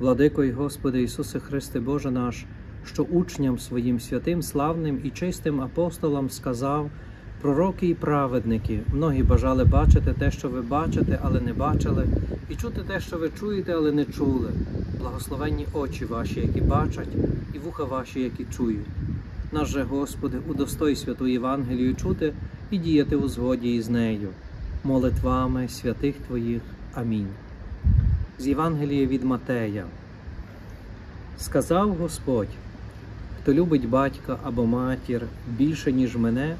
Владико й Господи Ісусе Христе Боже наш, що учням своїм святим, славним і чистим апостолам сказав: «Пророки і праведники, многі бажали бачити те, що ви бачите, але не бачили, і чути те, що ви чуєте, але не чули. Благословенні очі ваші, які бачать, і вуха ваші, які чують. Нас же, Господи, удостой святу Євангелію чути і діяти у згоді із нею. Молитвами святих Твоїх. Амінь». З Євангелія від Матея. Сказав Господь: «Хто любить батька або матір більше, ніж мене,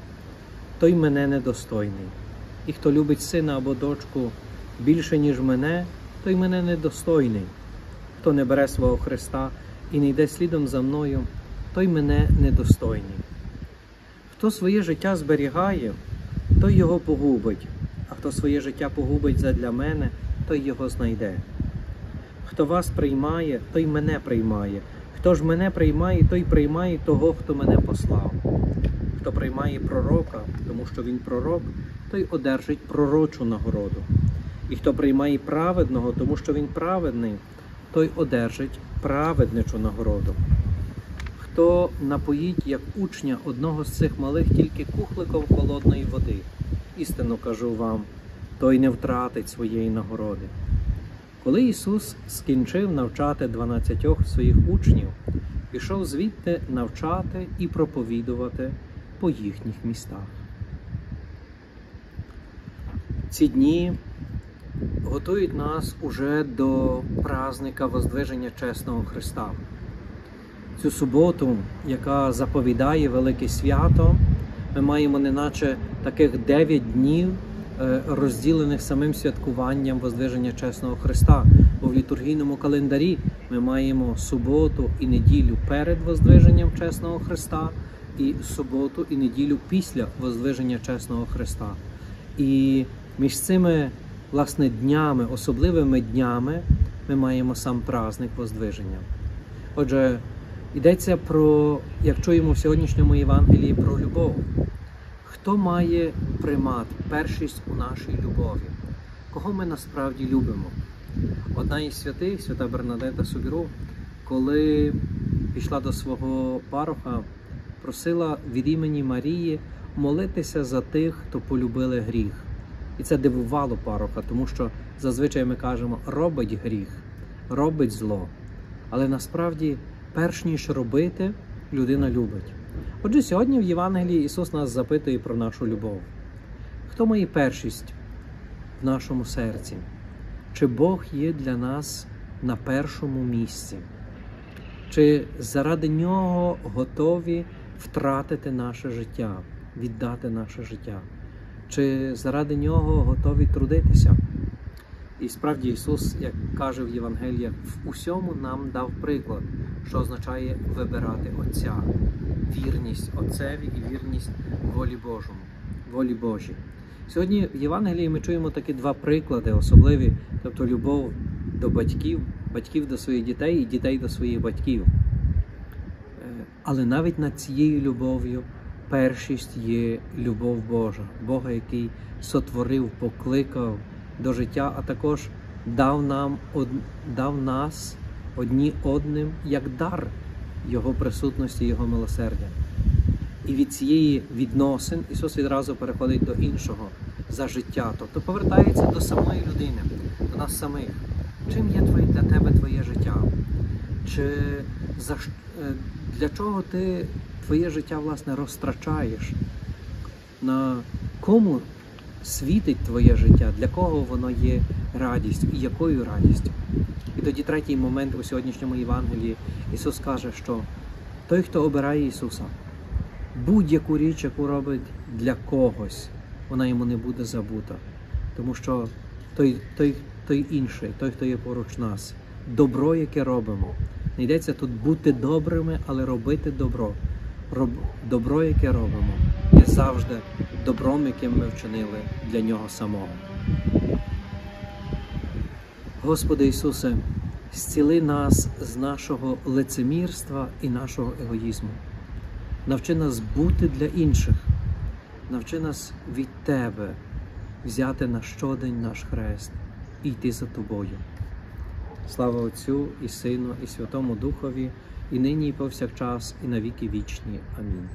той мене недостойний. І хто любить сина або дочку більше, ніж мене, той мене недостойний. Хто не бере свого хреста і не йде слідом за мною, той мене недостойний. Хто своє життя зберігає, той його погубить, а хто своє життя погубить задля мене, той його знайде. Хто вас приймає, той мене приймає. Хто ж мене приймає, той приймає того, хто мене послав. Хто приймає пророка, тому що він пророк, той одержить пророчу нагороду. І хто приймає праведного, тому що він праведний, той одержить праведничу нагороду. Хто напоїть, як учня, одного з цих малих тільки кухликом холодної води, істинно кажу вам, той не втратить своєї нагороди». Коли Ісус скінчив навчати 12 своїх учнів, пішов звідти навчати і проповідувати по їхніх містах. Ці дні готують нас уже до празника Воздвиження Чесного Христа. Цю суботу, яка заповідає велике свято, ми маємо неначе таких 9 днів, розділених самим святкуванням Воздвиження Чесного Христа. Бо в літургійному календарі ми маємо суботу і неділю перед Воздвиженням Чесного Христа і суботу і неділю після Воздвиження Чесного Христа. І між цими, власне, днями, особливими днями, ми маємо сам праздник Воздвиження. Отже, йдеться про, як чуємо в сьогоднішньому Євангелії, про любов. Хто має примат, першість у нашій любові? Кого ми насправді любимо? Одна із святих, свята Бернадета Субіру, коли пішла до свого пароха, просила від імені Марії молитися за тих, хто полюбили гріх. І це дивувало пароха, тому що зазвичай ми кажемо «робить гріх», «робить зло». Але насправді, перш ніж робити, людина любить. Отже, сьогодні в Євангелії Ісус нас запитує про нашу любов. Хто має першість в нашому серці? Чи Бог є для нас на першому місці? Чи заради Нього готові втратити наше життя, віддати наше життя? Чи заради Нього готові трудитися? І справді Ісус, як каже в Євангеліях, в усьому нам дав приклад, що означає вибирати Отця. Вірність Отцеві і вірність волі Божій. Сьогодні в Євангелії ми чуємо такі 2 приклади особливі, тобто любов до батьків, батьків до своїх дітей і дітей до своїх батьків. Але навіть над цією любов'ю першість є любов Божа, Бога, який сотворив, покликав до життя, а також дав нас одні одним як дар Його присутності, Його милосердя. І від цієї відносин Ісус відразу переходить до іншого, за життя, тобто повертається до самої людини, до нас самих. Чим є для тебе твоє життя? Чи для чого ти твоє життя, власне, розтрачаєш? На кому світить твоє життя? Для кого воно є радістю? І якою радістю? І тоді 3-й момент у сьогоднішньому Євангелії. Ісус каже, що той, хто обирає Ісуса, будь-яку річ, яку робить для когось, вона йому не буде забута. Тому що той інший, той, хто є поруч нас, добро, яке робимо. Не йдеться тут бути добрими, але робити добро. Добро, яке робимо, є завжди добром, яким ми вчинили для Нього самого. Господи Ісусе, зціли нас з нашого лицемірства і нашого егоїзму. Навчи нас бути для інших. Навчи нас від Тебе взяти на щодень наш хрест і йти за Тобою. Слава Отцю і Сину, і Святому Духові, і нині, і повсякчас, і навіки вічні. Амінь.